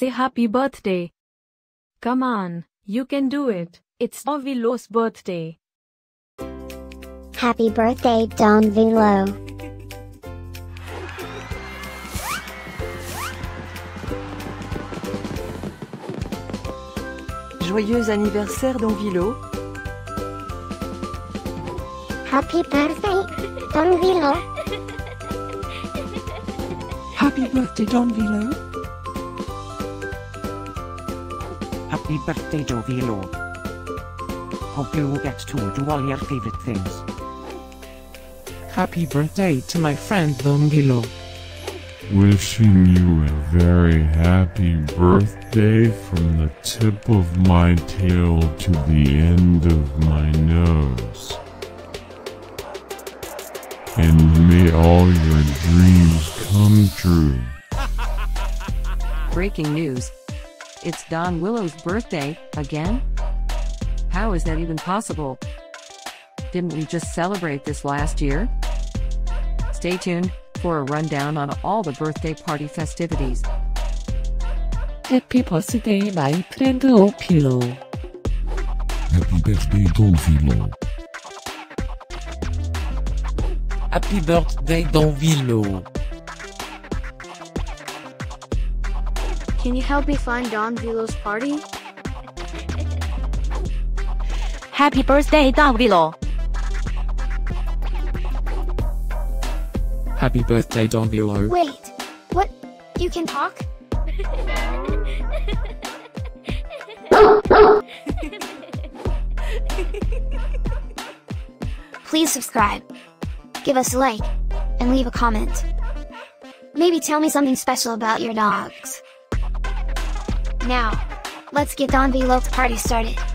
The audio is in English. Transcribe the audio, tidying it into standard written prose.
say happy birthday. Come on, you can do it. It's Don Willo's birthday. Happy birthday, Don Willo. Joyeux anniversaire, Don Willo. Happy birthday, Don Willo. Happy birthday, Don Willo. Happy birthday, Don Willo. Hope you get to do all your favorite things. Happy birthday to my friend Don Willo. Wishing you a very happy birthday from the tip of my tail to the end of my nose. And may all your dreams come true. Breaking news. It's Don Willo's birthday, again? How is that even possible? Didn't we just celebrate this last year? Stay tuned for a rundown on all the birthday party festivities. Happy birthday, my friend Don Willo. Happy birthday, Don Willo. Happy birthday, Don Willo. Can you help me find Don Willo's party? Happy birthday, Don Willo. Happy birthday, Don Willo. Wait, what? You can talk? Please subscribe, give us a like, and leave a comment. Maybe tell me something special about your dogs. Now, let's get Don Willo's party started.